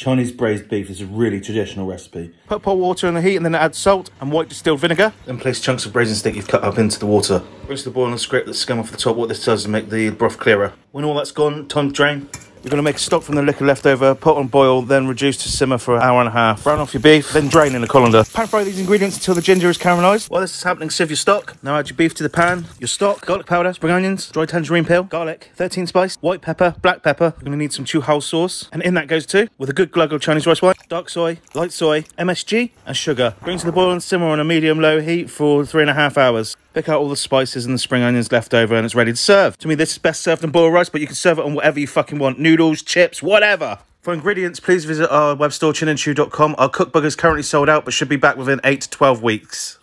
Chinese braised beef is a really traditional recipe. Put pot water on the heat and then add salt and white distilled vinegar. Then place chunks of braising steak you've cut up into the water. Bring to the boil and scrape the scum off the top. What this does is make the broth clearer. When all that's gone, time to drain. We're going to make a stock from the liquor left over, put on boil, then reduce to simmer for an hour and a half. Brown off your beef, then drain in a colander. Pan fry these ingredients until the ginger is caramelised. While this is happening, sieve your stock. Now add your beef to the pan, your stock, garlic powder, spring onions, dried tangerine peel, garlic, 13 spice, white pepper, black pepper. You're going to need some Chu Hao sauce, and in that goes too, with a good glug of Chinese rice wine, dark soy, light soy, MSG, and sugar. Bring to the boil and simmer on a medium-low heat for 3.5 hours. Pick out all the spices and the spring onions left over and it's ready to serve. To me, this is best served in boiled rice, but you can serve it on whatever you fucking want. Noodles, chips, whatever. For ingredients, please visit our web store, chinandchoo.com. Our cookbook is currently sold out, but should be back within 8 to 12 weeks.